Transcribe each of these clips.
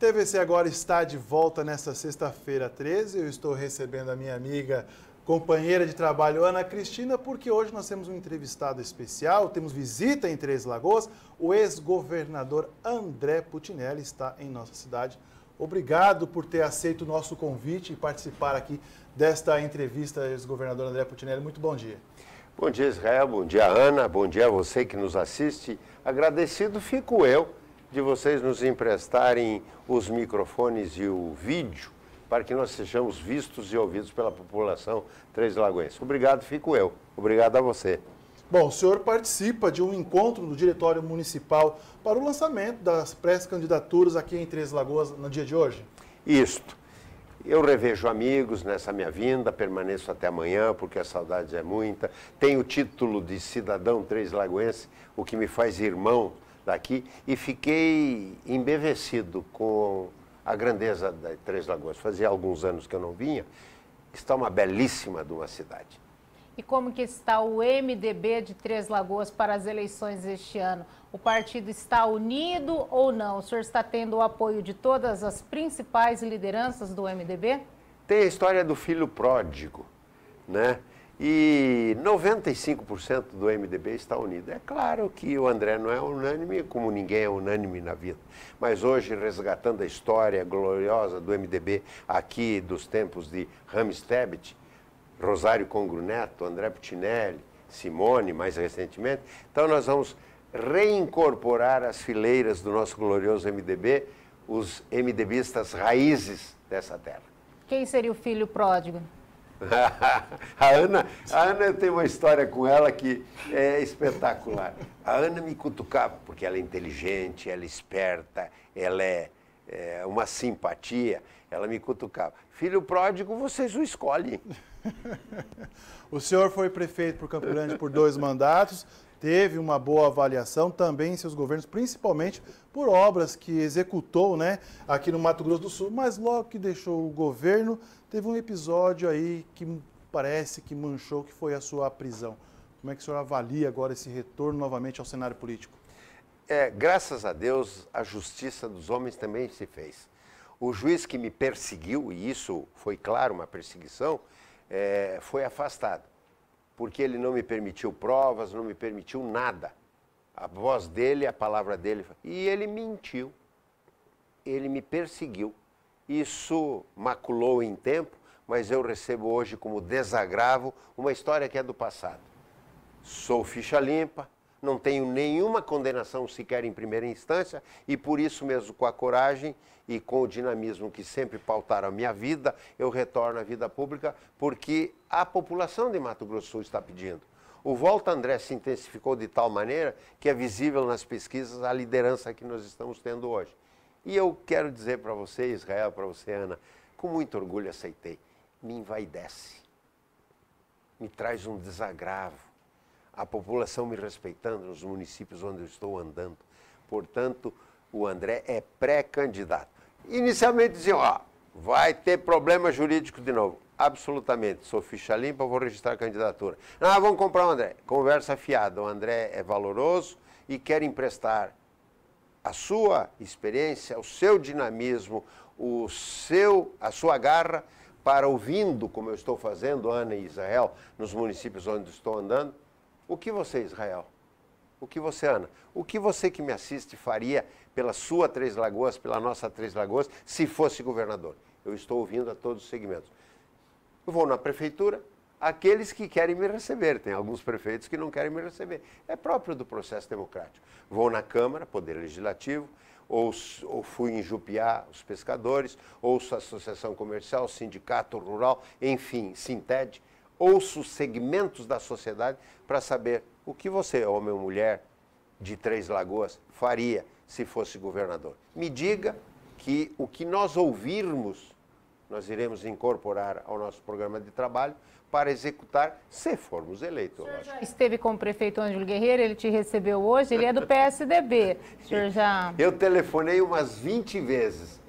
TVC agora está de volta nesta sexta-feira 13. Eu estou recebendo a minha amiga, companheira de trabalho, Ana Cristina, porque hoje nós temos um entrevistado especial, temos visita em Três Lagoas. O ex-governador André Puccinelli está em nossa cidade. Obrigado por ter aceito o nosso convite e participar aqui desta entrevista, ex-governador André Puccinelli. Muito bom dia. Bom dia, Israel. Bom dia, Ana. Bom dia a você que nos assiste. Agradecido fico eu de vocês nos emprestarem os microfones e o vídeo para que nós sejamos vistos e ouvidos pela população Três Lagoense. Obrigado, fico eu. Obrigado a você. Bom, o senhor participa de um encontro do Diretório Municipal para o lançamento das pré-candidaturas aqui em Três Lagoas no dia de hoje? Isto. Eu revejo amigos nessa minha vinda, permaneço até amanhã porque a saudade é muita. Tenho o título de cidadão Três Lagoense, o que me faz irmão daqui, e fiquei embevecido com a grandeza de Três Lagoas. Fazia alguns anos que eu não vinha. Está uma belíssima de uma cidade. E como que está o MDB de Três Lagoas para as eleições deste ano? O partido está unido ou não? O senhor está tendo o apoio de todas as principais lideranças do MDB? Tem a história do filho pródigo, né? E 95% do MDB está unido. É claro que o André não é unânime, como ninguém é unânime na vida. Mas hoje, resgatando a história gloriosa do MDB aqui dos tempos de Ram Stabit, Rosário Congruneto, André Puccinelli, Simone, mais recentemente. Então, nós vamos reincorporar as fileiras do nosso glorioso MDB, os MDBistas raízes dessa terra. Quem seria o filho pródigo? A Ana, eu tenho uma história com ela que é espetacular. A Ana me cutucava, porque ela é inteligente, ela é esperta, ela é uma simpatia. Ela me cutucava. Filho pródigo, vocês o escolhem. O senhor foi prefeito por Campo Grande por 2 mandatos, teve uma boa avaliação também em seus governos, principalmente por obras que executou, né, aqui no Mato Grosso do Sul, mas logo que deixou o governo, teve um episódio aí que parece que manchou, que foi a sua prisão. Como é que o senhor avalia agora esse retorno novamente ao cenário político? Graças a Deus, a justiça dos homens também se fez. O juiz que me perseguiu, e isso foi claro, uma perseguição, foi afastado, porque ele não me permitiu provas, não me permitiu nada. A voz dele, a palavra dele. E ele mentiu, ele me perseguiu. Isso maculou em tempo, mas eu recebo hoje como desagravo uma história que é do passado. Sou ficha limpa, não tenho nenhuma condenação sequer em primeira instância e por isso mesmo, com a coragem e com o dinamismo que sempre pautaram a minha vida, eu retorno à vida pública porque a população de Mato Grosso do Sul está pedindo. O Volta André se intensificou de tal maneira que é visível nas pesquisas a liderança que nós estamos tendo hoje. E eu quero dizer para você, Israel, para você, Ana, com muito orgulho aceitei. Me envaidece, me traz um desagravo. A população me respeitando nos municípios onde eu estou andando. Portanto, o André é pré-candidato. Inicialmente diziam, ó, vai ter problema jurídico de novo. Absolutamente, sou ficha limpa, vou registrar a candidatura. Ah, vamos comprar o André. Conversa fiada, o André é valoroso e quer emprestar a sua experiência, o seu dinamismo, a sua garra para ouvindo, como eu estou fazendo, Ana e Israel, nos municípios onde estou andando. O que você, Israel, o que você, Ana, o que você que me assiste faria pela sua Três Lagoas, pela nossa Três Lagoas, se fosse governador? Eu estou ouvindo a todos os segmentos. Eu vou na prefeitura, aqueles que querem me receber, tem alguns prefeitos que não querem me receber, é próprio do processo democrático. Vou na Câmara, Poder Legislativo, ou fui enjupiar os pescadores, ouço a associação comercial, sindicato rural, enfim, Sinted. Ouço segmentos da sociedade para saber o que você, homem ou mulher de Três Lagoas, faria se fosse governador. Me diga que o que nós ouvirmos, nós iremos incorporar ao nosso programa de trabalho para executar, se formos eleitos. Esteve com o prefeito Ângelo Guerreiro, ele te recebeu hoje, ele é do PSDB. O senhor já... Eu telefonei umas 20 vezes,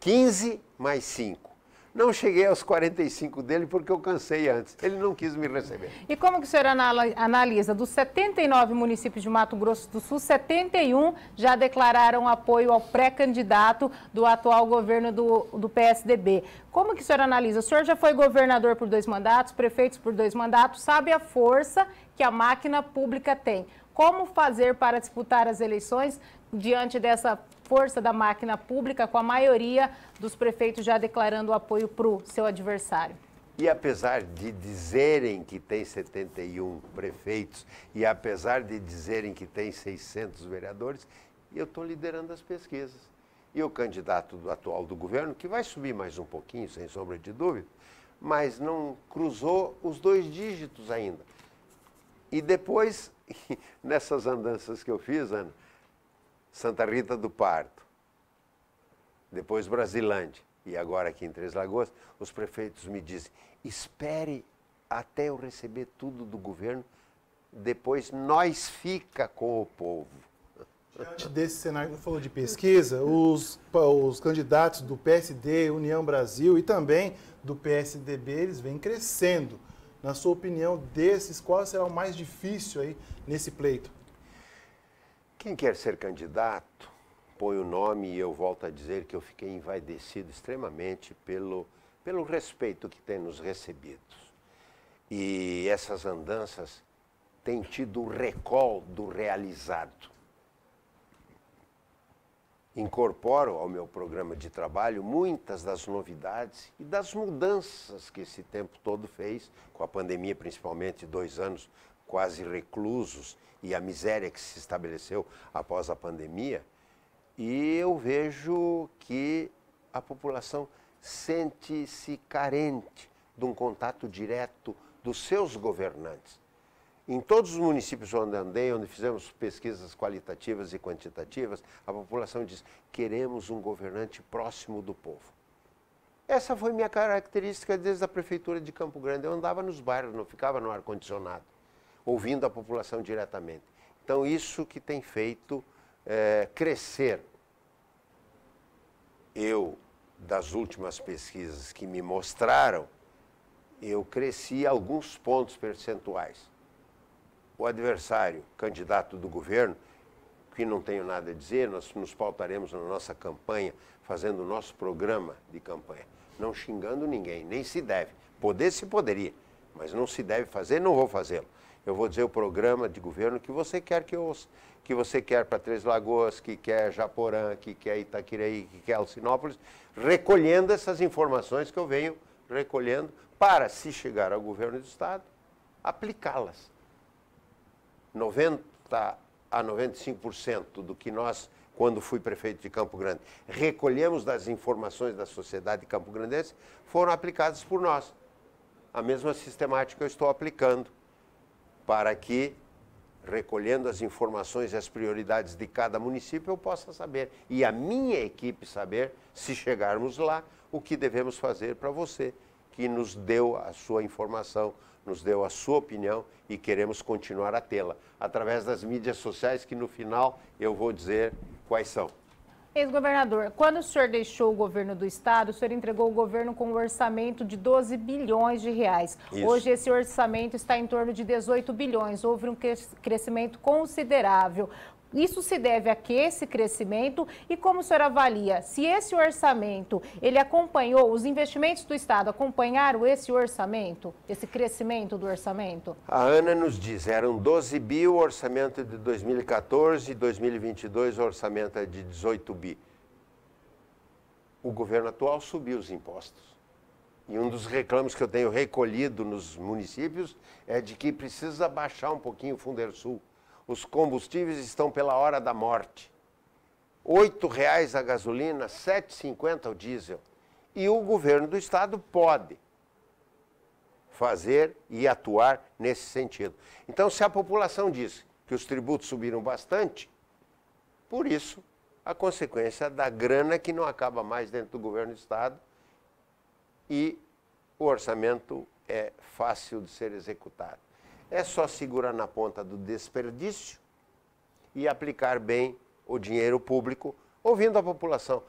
15 mais 5. Não cheguei aos 45 dele porque eu cansei antes. Ele não quis me receber. E como que o senhor analisa? Dos 79 municípios de Mato Grosso do Sul, 71 já declararam apoio ao pré-candidato do atual governo do PSDB. Como que o senhor analisa? O senhor já foi governador por 2 mandatos, prefeito por 2 mandatos, sabe a força que a máquina pública tem. Como fazer para disputar as eleições diante dessa força da máquina pública, com a maioria dos prefeitos já declarando apoio para o seu adversário? E apesar de dizerem que tem 71 prefeitos e apesar de dizerem que tem 600 vereadores, eu estou liderando as pesquisas. E o candidato atual do governo, que vai subir mais um pouquinho, sem sombra de dúvida, mas não cruzou os 2 dígitos ainda. E depois, nessas andanças que eu fiz, Ana, Santa Rita do Parto, depois Brasilândia e agora aqui em Três Lagoas, os prefeitos me dizem, espere até eu receber tudo do governo, depois nós fica com o povo. Diante desse cenário que você falou de pesquisa, os candidatos do PSD, União Brasil e também do PSDB, eles vêm crescendo. Na sua opinião, desses, qual será o mais difícil aí nesse pleito? Quem quer ser candidato, põe o nome e eu volto a dizer que eu fiquei envaidecido extremamente pelo respeito que tem nos recebidos. E essas andanças têm tido o recol do realizado. Incorporo ao meu programa de trabalho muitas das novidades e das mudanças que esse tempo todo fez, com a pandemia principalmente, 2 anos quase reclusos e a miséria que se estabeleceu após a pandemia. E eu vejo que a população sente-se carente de um contato direto dos seus governantes. Em todos os municípios onde andei, onde fizemos pesquisas qualitativas e quantitativas, a população diz, queremos um governante próximo do povo. Essa foi minha característica desde a prefeitura de Campo Grande. Eu andava nos bairros, não ficava no ar-condicionado, ouvindo a população diretamente. Então, isso que tem feito crescer. Eu, das últimas pesquisas que me mostraram, eu cresci alguns pontos percentuais. O adversário, candidato do governo, que não tenho nada a dizer, nós nos pautaremos na nossa campanha, fazendo o nosso programa de campanha, não xingando ninguém, nem se deve. Poder se poderia, mas não se deve fazer, não vou fazê-lo. Eu vou dizer o programa de governo que você quer que eu ouça, que você quer para Três Lagoas, que quer Japorã, que quer Itaquireí, que quer Alcinópolis, recolhendo essas informações que eu venho recolhendo para, se chegar ao governo do Estado, aplicá-las. 90% a 95% do que nós, quando fui prefeito de Campo Grande, recolhemos das informações da sociedade campograndense, foram aplicadas por nós. A mesma sistemática eu estou aplicando para que, recolhendo as informações e as prioridades de cada município, eu possa saber. E a minha equipe saber, se chegarmos lá, o que devemos fazer para você, que nos deu a sua informação, nos deu a sua opinião e queremos continuar a tê-la, através das mídias sociais, que no final eu vou dizer quais são. Ex-governador, quando o senhor deixou o governo do Estado, o senhor entregou o governo com um orçamento de 12 bilhões de reais. Isso. Hoje esse orçamento está em torno de 18 bilhões, houve um crescimento considerável. Isso se deve a que esse crescimento? E como o senhor avalia, se esse orçamento, ele acompanhou, os investimentos do Estado acompanharam esse orçamento, esse crescimento do orçamento? A Ana nos diz, eram 12 bi o orçamento de 2014, 2022 o orçamento é de 18 bi. O governo atual subiu os impostos. E um dos reclamos que eu tenho recolhido nos municípios é de que precisa baixar um pouquinho o Fundersul. Os combustíveis estão pela hora da morte. R$ 8 a gasolina, R$ 7,50 o diesel. E o governo do Estado pode fazer e atuar nesse sentido. Então, se a população diz que os tributos subiram bastante, por isso, a consequência da grana que não acaba mais dentro do governo do Estado e o orçamento é fácil de ser executado. É só segurar na ponta do desperdício e aplicar bem o dinheiro público ouvindo a população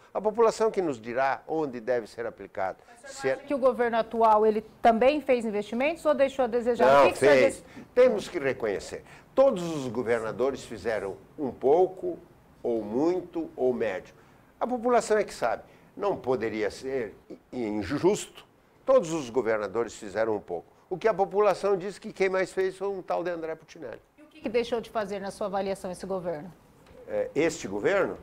que nos dirá onde deve ser aplicado. Você acha que o governo atual ele também fez investimentos ou deixou a desejar? Não, fez. Temos que reconhecer. Todos os governadores fizeram um pouco, ou muito, ou médio. A população é que sabe. Não poderia ser injusto. Todos os governadores fizeram um pouco. O que a população diz que quem mais fez foi um tal de André Puccinelli. E o que deixou de fazer, na sua avaliação, esse governo? Este governo?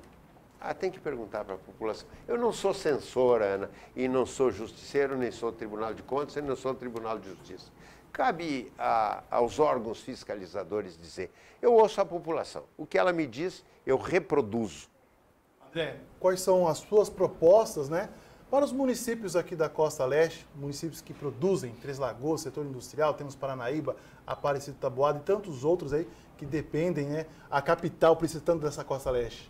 Ah, tem que perguntar para a população. Eu não sou censora, Ana, e não sou justiceiro, nem sou Tribunal de Contas, nem sou Tribunal de Justiça. Cabe aos órgãos fiscalizadores dizer. Eu ouço a população. O que ela me diz, eu reproduzo. André, quais são as suas propostas, né, para os municípios aqui da Costa Leste, municípios que produzem, Três Lagoas, setor industrial, temos Paranaíba, Aparecido do Parto e tantos outros aí que dependem, né, a capital precisando dessa Costa Leste?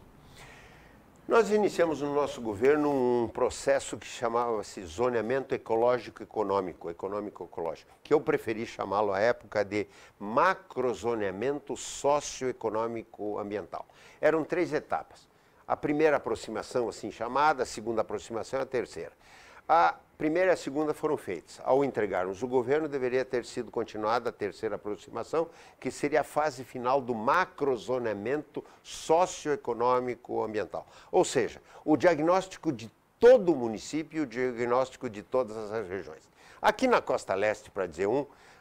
Nós iniciamos no nosso governo um processo que chamava-se zoneamento ecológico-econômico, econômico-ecológico, que eu preferi chamá-lo à época de macrozoneamento socioeconômico-ambiental. Eram 3 etapas. A primeira aproximação, assim chamada, a segunda aproximação e a terceira. A primeira e a segunda foram feitas. Ao entregarmos o governo, deveria ter sido continuada a terceira aproximação, que seria a fase final do macrozoneamento socioeconômico-ambiental. Ou seja, o diagnóstico de todo o município e o diagnóstico de todas as regiões. Aqui na Costa Leste, para dizer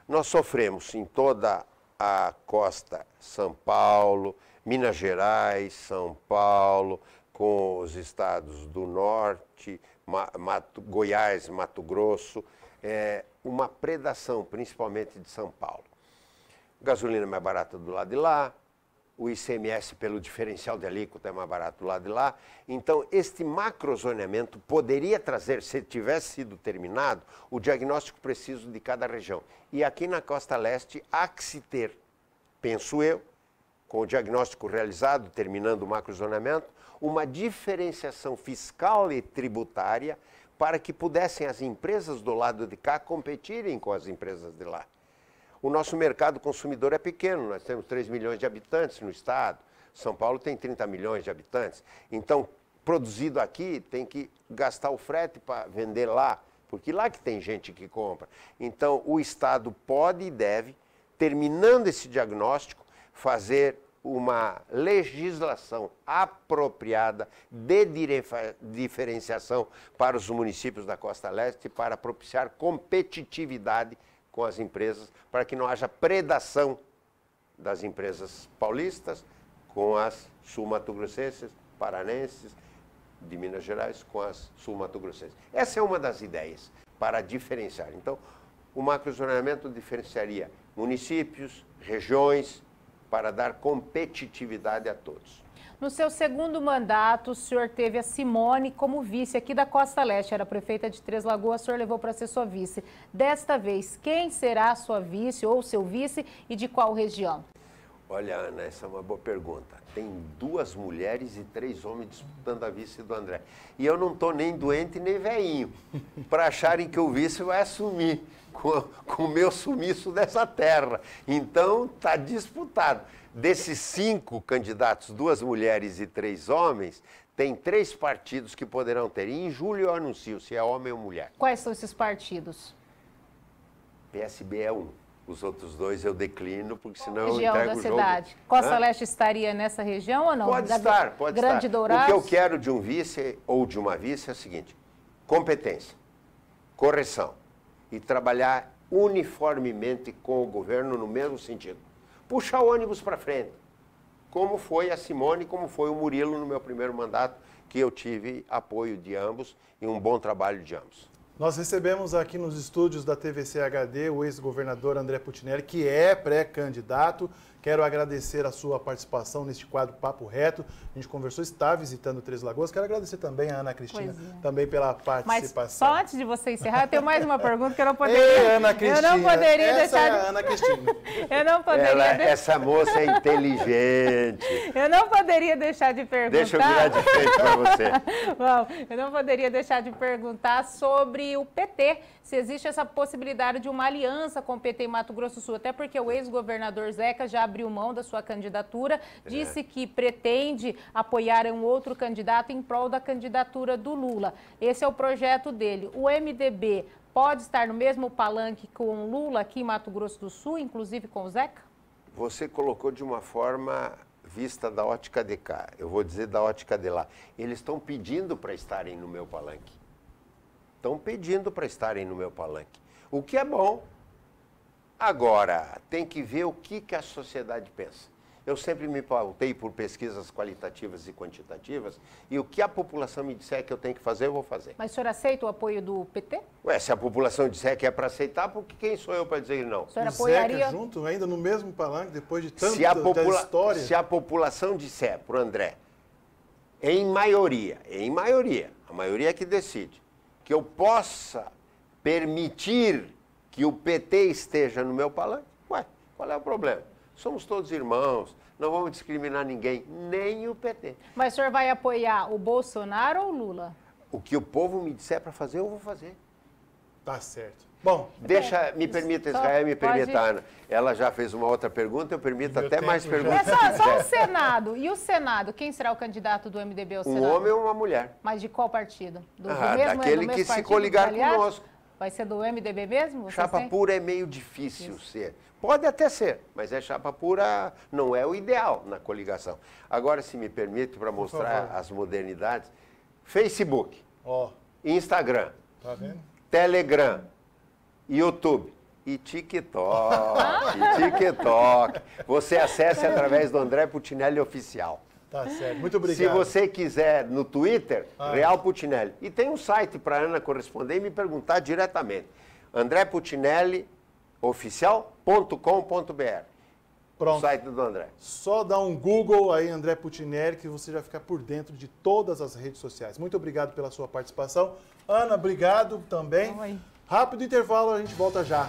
nós sofremos em toda a costa, São Paulo, Minas Gerais, São Paulo, com os estados do norte, Goiás, Mato Grosso, uma predação, principalmente de São Paulo. Gasolina é mais barata do lado de lá, o ICMS pelo diferencial de alíquota é mais barato do lado de lá. Então, este macrozoneamento poderia trazer, se tivesse sido terminado, o diagnóstico preciso de cada região. E aqui na Costa Leste há que se ter, penso eu, com o diagnóstico realizado, terminando o macrozoneamento, uma diferenciação fiscal e tributária para que pudessem as empresas do lado de cá competirem com as empresas de lá. O nosso mercado consumidor é pequeno, nós temos 3 milhões de habitantes no estado, São Paulo tem 30 milhões de habitantes, então produzido aqui tem que gastar o frete para vender lá, porque lá que tem gente que compra. Então o estado pode e deve, terminando esse diagnóstico, fazer uma legislação apropriada de diferenciação para os municípios da Costa Leste para propiciar competitividade com as empresas, para que não haja predação das empresas paulistas com as sul-mato-grossenses, paranenses, de Minas Gerais com as sul-mato-grossenses. Essa é uma das ideias para diferenciar. Então, o macrozoneamento diferenciaria municípios, regiões, para dar competitividade a todos. No seu segundo mandato, o senhor teve a Simone como vice aqui da Costa Leste, era prefeita de Três Lagoas, o senhor levou para ser sua vice. Desta vez, quem será sua vice ou seu vice e de qual região? Olha, Ana, essa é uma boa pergunta. Tem 2 mulheres e 3 homens disputando a vice do André. E eu não estou nem doente nem velhinho para acharem que o vice vai assumir com o meu sumiço dessa terra. Então, está disputado. Desses 5 candidatos, 2 mulheres e 3 homens, tem 3 partidos que poderão ter. E em julho eu anuncio se é homem ou mulher. Quais são esses partidos? PSB é um. Os outros 2 eu declino, porque senão eu entrego o jogo. Cidade. Costa Leste estaria nessa região ou não? Pode estar, pode estar. Grande Dourados. O que eu quero de um vice ou de uma vice é o seguinte, competência, correção e trabalhar uniformemente com o governo no mesmo sentido. Puxar o ônibus para frente, como foi a Simone, como foi o Murilo no meu primeiro mandato, que eu tive apoio de ambos e um bom trabalho de ambos. Nós recebemos aqui nos estúdios da TVCHD o ex-governador André Puccinelli, que é pré-candidato. Quero agradecer a sua participação neste quadro Papo Reto. A gente conversou, está visitando Três Lagoas. Quero agradecer também a Ana Cristina também pela participação. Mas só antes de você encerrar, eu tenho mais uma pergunta que eu não poderia... Ei, Ana Cristina, eu não poderia deixar... É a Ana Cristina. Eu não poderia... Essa moça é inteligente. Eu não poderia deixar de perguntar... Deixa eu virar de frente para você. Bom, eu não poderia deixar de perguntar sobre o PT, se existe essa possibilidade de uma aliança com o PT em Mato Grosso do Sul, até porque o ex-governador Zeca já abriu mão da sua candidatura, disse que pretende apoiar um outro candidato em prol da candidatura do Lula. Esse é o projeto dele. O MDB pode estar no mesmo palanque com o Lula aqui em Mato Grosso do Sul, inclusive com o Zeca? Você colocou de uma forma vista da ótica de cá, eu vou dizer da ótica de lá. Eles estão pedindo para estarem no meu palanque. Estão pedindo para estarem no meu palanque. O que é bom. Agora, tem que ver o que, que a sociedade pensa. Eu sempre me pautei por pesquisas qualitativas e quantitativas e o que a população me disser que eu tenho que fazer, eu vou fazer. Mas o senhor aceita o apoio do PT? Ué, se a população disser que é para aceitar, porque quem sou eu para dizer não? O senhor apoiaria? Zeca junto, ainda no mesmo palanque, depois de tanta história? Se a população disser para o André, em maioria, a maioria que decide, que eu possa permitir que o PT esteja no meu palanque, ué, qual é o problema? Somos todos irmãos, não vamos discriminar ninguém, nem o PT. Mas o senhor vai apoiar o Bolsonaro ou o Lula? O que o povo me disser para fazer, eu vou fazer. Tá certo. Bom, me permita, Israel, me permita, Ana. Ela já fez uma outra pergunta, eu permito até mais perguntas. É só o Senado. E o Senado? Quem será o candidato do MDB ao Senado? Um homem ou uma mulher. Mas de qual partido? Daquele que se coligar conosco. Vai ser do MDB mesmo? Chapa pura é meio difícil ser. Pode até ser, mas é chapa pura, não é o ideal na coligação. Agora, se me permite, para mostrar as modernidades, Facebook, Instagram, tá vendo? Telegram, YouTube e TikTok. Você acesse através do André Puccinelli Oficial. Tá certo, muito obrigado. Se você quiser no Twitter, Real Puccinelli. E tem um site para a Ana corresponder e me perguntar diretamente. andrepuccinellioficial.com.br. Pronto. O site do André. Só dá um Google aí, André Puccinelli, que você já fica por dentro de todas as redes sociais. Muito obrigado pela sua participação. Ana, obrigado também. Oi. Rápido intervalo, a gente volta já.